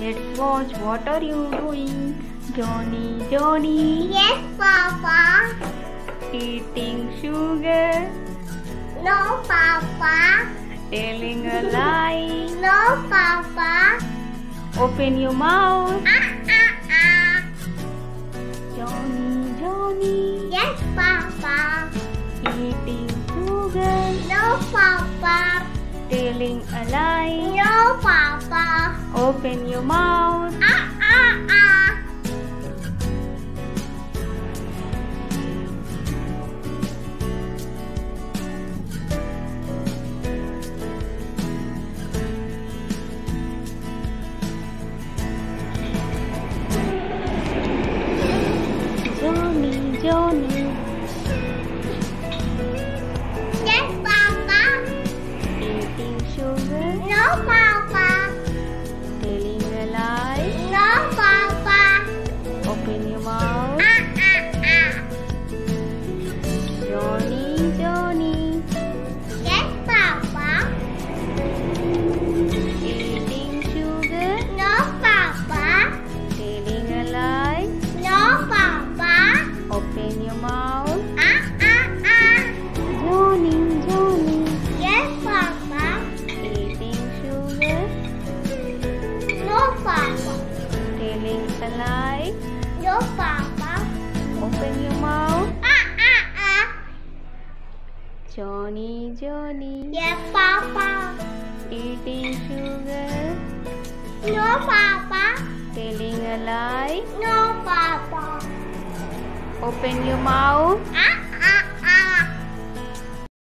Let's watch. What are you doing? Jonny, Jonny. Yes, Papa. Eating sugar. No, Papa. Telling a lie. No, Papa. Open your mouth. Jonny, Jonny. Yes, Papa. Eating sugar. No, Papa. Telling a lie. No, Papa. Open your mouth. Jonny. Yes, Papa. Eating sugar. No, Papa. Telling a lie. No, Papa. Open your mouth. Jonny, Jonny. Yes, Papa. Eating sugar. No, Papa. Telling a lie. No, Papa. Open your mouth. Jonny, Jonny. Yes, Papa. Eating sugar. No, Papa. Telling a lie. No, Papa. Open your mouth. Jonny, Jonny. Yes, Papa. Eating sugar. No, Papa. Telling a lie. No, Papa. Open your mouth.